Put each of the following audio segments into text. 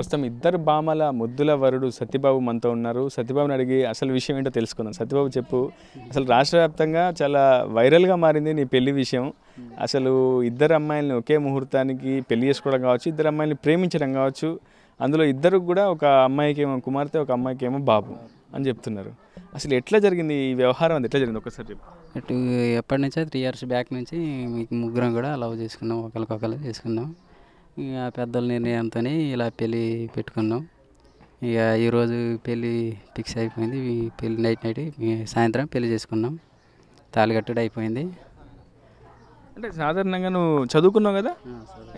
ప్రస్తుతం ఇద్దరు బామల ముద్దుల వరుడు సత్యబాబు మనతో ఉన్నారు. సత్యబాబుని అడిగి అసలు విషయం ఏంటో తెలుసుకుందాం. సత్యబాబు చెప్పు, అసలు రాష్ట్ర వ్యాప్తంగా చాలా వైరల్గా మారింది నీ పెళ్లి విషయం. అసలు ఇద్దరు అమ్మాయిలను ఒకే ముహూర్తానికి పెళ్లి చేసుకోవడం కావచ్చు, ఇద్దరు అమ్మాయిని ప్రేమించడం కావచ్చు, అందులో ఇద్దరు కూడా ఒక అమ్మాయికి ఏమో కుమార్తె, ఒక అమ్మాయికి ఏమో బాబు అని చెప్తున్నారు. అసలు ఎట్లా జరిగింది ఈ వ్యవహారం, అది ఎట్లా జరిగింది ఒకసారి చెప్పు. అటు ఎప్పటి నుంచో 3 years బ్యాక్ నుంచి మీకు ముగ్గురం కూడా లవ్ చేసుకున్నాం, ఒకరికొకరు చేసుకున్నాం. ఇక పెద్దల నిర్ణయంతో ఇలా పెళ్ళి పెట్టుకున్నాం. ఇక ఈరోజు పెళ్ళి ఫిక్స్ అయిపోయింది. పెళ్ళి నైట్ సాయంత్రం పెళ్ళి చేసుకున్నాం. తాళిగట్టుడు అయిపోయింది. అంటే సాధారణంగా నువ్వు చదువుకున్నావు కదా,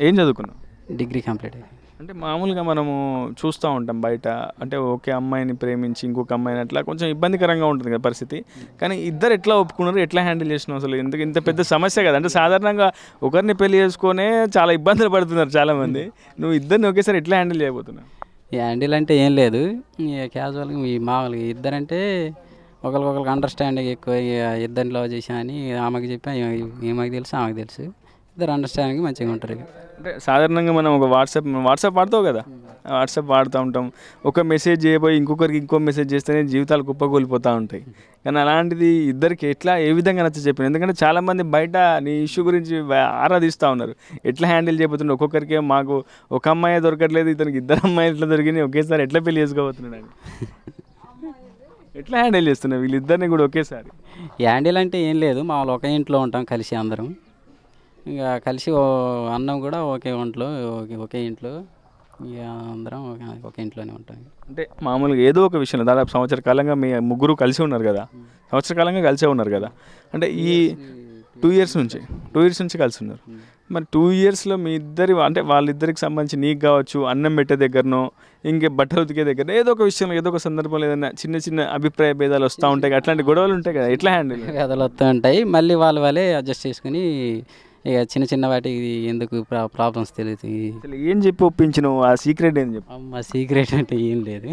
ఏం చదువుకున్నావు? డిగ్రీ కంప్లీట్ అయింది. అంటే మామూలుగా మనము చూస్తూ ఉంటాం బయట, అంటే ఓకే అమ్మాయిని ప్రేమించి ఇంకొక అమ్మాయిని అట్లా కొంచెం ఇబ్బందికరంగా ఉంటుంది కదా పరిస్థితి. కానీ ఇద్దరు ఎట్లా ఒప్పుకున్నారు, ఎట్లా హ్యాండిల్ చేసినావు? అసలు ఎందుకు ఇంత పెద్ద సమస్య కదా, అంటే సాధారణంగా ఒకరిని పెళ్లి చేసుకునే చాలా ఇబ్బందులు పడుతున్నారు చాలామంది. నువ్వు ఇద్దరిని ఒకేసారి ఎట్లా హ్యాండిల్ చేయబోతున్నావు? హ్యాండిల్ అంటే ఏం లేదు, క్యాజువల్గా ఈ మామూలుగా ఇద్దరంటే ఒకరికొకరికి అండర్స్టాండింగ్ ఎక్కువ. ఇద్దరిని లవ్ చేసా అని ఆమెకు చెప్పా, ఏమకు తెలుసు ఆమెకు తెలుసు. ఇద్దరు అండర్స్టాండింగ్ మంచిగా ఉంటారు. అంటే సాధారణంగా మనం ఒక వాట్సాప్ వాడుతావు కదా, వాట్సాప్ వాడుతూ ఉంటాం. ఒక మెసేజ్ చేయబోయి ఇంకొకరికి ఇంకో మెసేజ్ చేస్తేనే జీవితాలు కుప్పకూలిపోతూ ఉంటాయి. కానీ అలాంటిది ఇద్దరికి ఎట్లా, ఏ విధంగా నచ్చ చెప్పాను? ఎందుకంటే చాలామంది బయట నీ ఇష్యూ గురించి ఆరాధిస్తూ ఉన్నారు. ఎట్లా హ్యాండిల్ చేయబోతున్నారు? ఒక్కొక్కరికి మాకు ఒక అమ్మాయి దొరకట్లేదు, ఇతనికి ఇద్దరు అమ్మాయి ఎట్లా దొరికినాయి, ఒకేసారి ఎట్లా పెళ్లి చేసుకోబోతున్నాడు? ఎట్లా హ్యాండిల్ చేస్తున్నావు వీళ్ళిద్దరిని కూడా ఒకేసారి? హ్యాండిల్ అంటే ఏం లేదు, మామూలు ఒక ఇంట్లో ఉంటాం కలిసి అందరం. ఇంకా కలిసి అన్నం కూడా ఒకే ఇంట్లో ఇక అందరం ఒకే ఇంట్లోనే ఉంటాం. అంటే మామూలుగా ఏదో ఒక విషయంలో దాదాపు సంవత్సర కాలంగా మీ ముగ్గురు కలిసి ఉన్నారు కదా, సంవత్సర కాలంగా కలిసే ఉన్నారు కదా. అంటే ఈ 2 years నుంచి కలిసి ఉన్నారు. మరి 2 yearsలో మీ ఇద్దరి, అంటే వాళ్ళిద్దరికి సంబంధించి నీకు కావచ్చు, అన్నం పెట్టే దగ్గరనో ఇంకే బట్టలు ఉతికే దగ్గర ఏదో ఒక విషయంలో ఏదో ఒక సందర్భంలో ఏదైనా చిన్న చిన్న అభిప్రాయ భేదాలు వస్తూ ఉంటాయి. అట్లాంటి గొడవలు ఉంటాయి కదా, ఎట్లా హ్యాండిల్? భేదాలు వస్తూ ఉంటాయి, మళ్ళీ వాళ్ళే అడ్జస్ట్ చేసుకుని ఇక చిన్న చిన్న వాటికి ఎందుకు ప్రాబ్లమ్స్ తెలియదు. ఏం చెప్పి ఒప్పించినావు? ఆ సీక్రెట్ ఏం చెప్పి? అమ్మ సీక్రెట్ అంటే ఏం లేదు.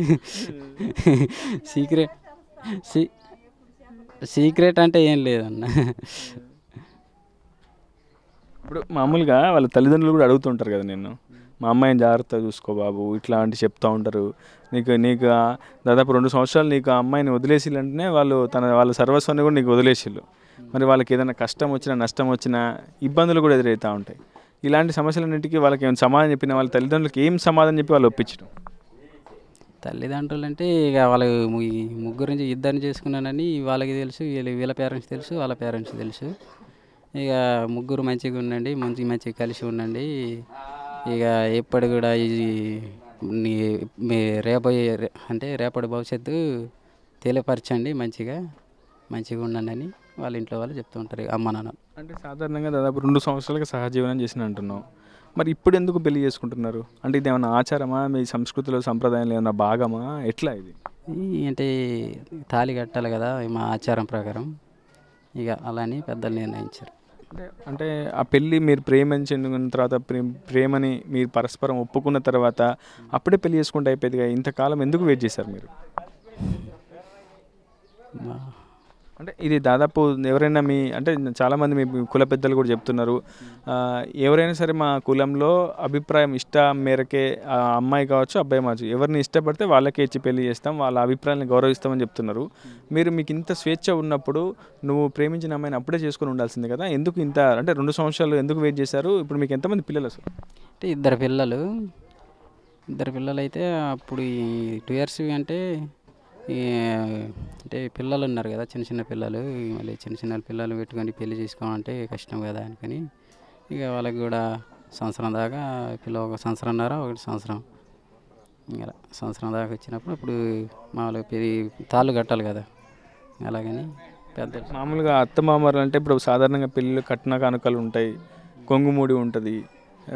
సీక్రెట్ అంటే ఏం లేదన్న. ఇప్పుడు మామూలుగా వాళ్ళ తల్లిదండ్రులు కూడా అడుగుతుంటారు కదా, నేను మా అమ్మాయిని జాగ్రత్తగా చూసుకో బాబు ఇట్లాంటి చెప్తూ ఉంటారు. నీకు దాదాపు 2 సంవత్సరాలు నీకు ఆ అమ్మాయిని వదిలేసిలంటేనే వాళ్ళు వాళ్ళ సర్వస్వాన్ని కూడా నీకు వదిలేసిళ్ళు. మరి వాళ్ళకి ఏదైనా కష్టం వచ్చినా నష్టం వచ్చినా ఇబ్బందులు కూడా ఎదురవుతూ ఉంటాయి. ఇలాంటి సమస్యలన్నింటికి వాళ్ళకి ఏమైనా సమాధానం చెప్పిన వాళ్ళ తల్లిదండ్రులకి ఏం సమాధానం చెప్పి వాళ్ళు ఒప్పించడం? తల్లిదండ్రులు అంటే ఇక వాళ్ళు ముగ్గురించి ఇద్దరిని చేసుకున్నానని వాళ్ళకి తెలుసు, వీళ్ళ పేరెంట్స్ తెలుసు, వాళ్ళ పేరెంట్స్ తెలుసు. ఇక ముగ్గురు మంచిగా ఉండండి, మంచిగా కలిసి ఉండండి, ఇక ఎప్పుడు కూడా రేపటి భవిష్యత్తు తెలియపరచండి, మంచిగా ఉండండి అని వాళ్ళ ఇంట్లో వాళ్ళు చెప్తూ ఉంటారు అమ్మ నాన్న. అంటే సాధారణంగా దాదాపు 2 సంవత్సరాలుగా సహజీవనం చేసిన అంటున్నావు, మరి ఇప్పుడు ఎందుకు పెళ్లి చేసుకుంటున్నారు? అంటే ఇది ఏమైనా ఆచారమా, మీ సంస్కృతిలో సంప్రదాయంలో ఏమైనా భాగమా, ఎట్లా ఇది? అంటే తాళి కట్టాలి కదా మా ఆచారం ప్రకారం, ఇక అలానే పెద్దలు నిర్ణయించారు. అంటే ఆ పెళ్ళి మీరు ప్రేమించిన తర్వాత, ప్రేమని మీరు పరస్పరం ఒప్పుకున్న తర్వాత అప్పుడే పెళ్లి చేసుకుంటే అయిపోయిందిగా, ఇంతకాలం ఎందుకు వెయిట్ చేశారు మీరు? అంటే ఇది దాదాపు ఎవరైనా మీ, అంటే చాలామంది మీ కుల పెద్దలు కూడా చెప్తున్నారు, ఎవరైనా సరే మా కులంలో అభిప్రాయం ఇష్టం మేరకే అమ్మాయి కావచ్చు అబ్బాయి కావచ్చు ఎవరిని ఇష్టపడితే వాళ్ళకే ఇచ్చి పెళ్లి చేస్తాం, వాళ్ళ అభిప్రాయాన్ని గౌరవిస్తామని చెప్తున్నారు. మీరు మీకు ఇంత స్వేచ్ఛ ఉన్నప్పుడు నువ్వు ప్రేమించిన అమ్మాయిని అప్పుడే చేసుకుని ఉండాల్సింది కదా, ఎందుకు ఇంత, అంటే 2 సంవత్సరాలు ఎందుకు వెయిట్ చేశారు? ఇప్పుడు మీకు ఎంతమంది పిల్లలు అసలు? అంటే ఇద్దరు పిల్లలు అయితే అప్పుడు 2 years అంటే అంటే పిల్లలు ఉన్నారు కదా, చిన్న పిల్లలు, మళ్ళీ చిన్న పిల్లలు పెట్టుకొని పెళ్లి చేసుకోవాలంటే కష్టం కదా అనుకుని ఇక వాళ్ళకి కూడా సంవత్సరం దాకా పిల్ల, 1.5 సంవత్సరం ఇలా సంవత్సరం దాకా వచ్చినప్పుడు అప్పుడు మామూలుగా తాళ్ళు కట్టాలి కదా, అలాగని పెద్ద మామూలుగా అత్తమామలు అంటే ఇప్పుడు సాధారణంగా పెళ్ళిళ్ళు కట్న కానుకలు ఉంటాయి, కొంగుమూడి ఉంటుంది,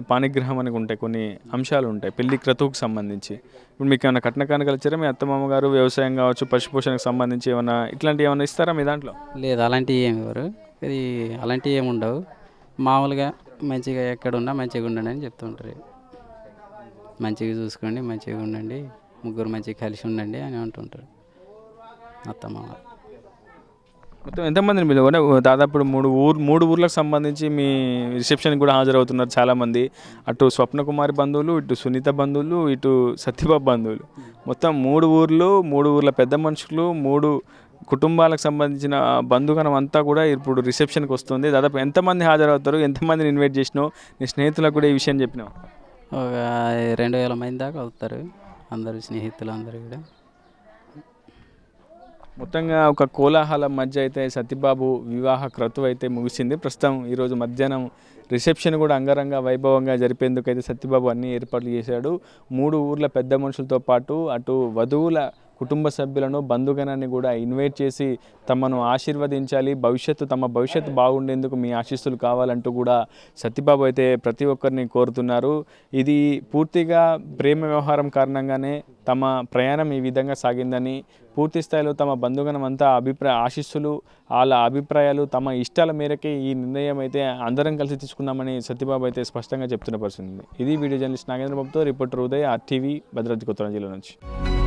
పానిగ్రహం అని ఉంటాయి, కొన్ని అంశాలు ఉంటాయి పెళ్లి క్రతువుకు సంబంధించి. ఇప్పుడు మీకు ఏమైనా కట్న కానుకలు ఇచ్చారా మీ అత్తమామ గారు? వ్యవసాయం కావచ్చు, పశుపోషణకు సంబంధించి ఏమైనా ఇట్లాంటివి ఏమైనా ఇస్తారా మీ దాంట్లో? లేదు, అలాంటివి ఏమి ఇవ్వరు, ఇది అలాంటివి ఏమి ఉండవు. మామూలుగా మంచిగా ఎక్కడున్నా మంచిగా ఉండండి అని చెప్తుంటారు, మంచిగా చూసుకోండి, మంచిగా ఉండండి, ముగ్గురు మంచిగా కలిసి ఉండండి అని అంటుంటారు అత్తమామ. మొత్తం ఎంతమందిని పిలువరా? దాదాపు మూడు ఊర్లకు సంబంధించి మీ రిసెప్షన్ కూడా హాజరవుతున్నారు చాలామంది. అటు స్వప్నకుమారి బంధువులు, ఇటు సునీత బంధువులు, ఇటు సత్యబాబు బంధువులు, మొత్తం మూడు ఊర్ల పెద్ద మనుషులు, 3 కుటుంబాలకు సంబంధించిన బంధుగణం అంతా కూడా ఇప్పుడు రిసెప్షన్కి వస్తుంది. దాదాపు ఎంతమంది హాజరవుతారు, ఎంతమందిని ఇన్వైట్ చేసినావు, నీ స్నేహితులకు కూడా ఈ విషయం చెప్పినావు? ఒక 2000 మంది దాకా వస్తారు అందరు స్నేహితులు అందరూ కూడా. మొత్తంగా ఒక కోలాహలం మధ్య అయితే సత్యబాబు వివాహ క్రతువు అయితే ముగిసింది. ప్రస్తుతం ఈరోజు మధ్యాహ్నం రిసెప్షన్ కూడా అంగరంగ వైభవంగా జరిపేందుకు అయితే సత్యబాబు అన్ని ఏర్పాట్లు చేశాడు. 3 ఊర్ల పెద్ద మనుషులతో పాటు అటు వధువుల కుటుంబ సభ్యులను, బంధుగణాన్ని కూడా ఇన్వైట్ చేసి తమను ఆశీర్వదించాలి, తమ భవిష్యత్తు బాగుండేందుకు మీ ఆశీస్సులు కావాలంటూ కూడా సత్యబాబు అయితే ప్రతి ఒక్కరిని కోరుతున్నారు. ఇది పూర్తిగా ప్రేమ వ్యవహారం కారణంగానే తమ ప్రయాణం ఈ విధంగా సాగిందని, పూర్తి స్థాయిలో తమ బంధుగణం అంతా ఆశీస్సులు, వాళ్ళ అభిప్రాయాలు, తమ ఇష్టాల మేరకే ఈ నిర్ణయం అయితే అందరం కలిసి తీసుకున్నామని సత్యబాబు అయితే స్పష్టంగా చెప్తున్న పరిస్థితి. ఇది వీడియో జర్నలిస్ట్ నాగేంద్రబాబుతో రిపోర్టర్ ఉదయ్, RTV భద్రాద్రి కొత్తగూడెం జిల్లా నుంచి.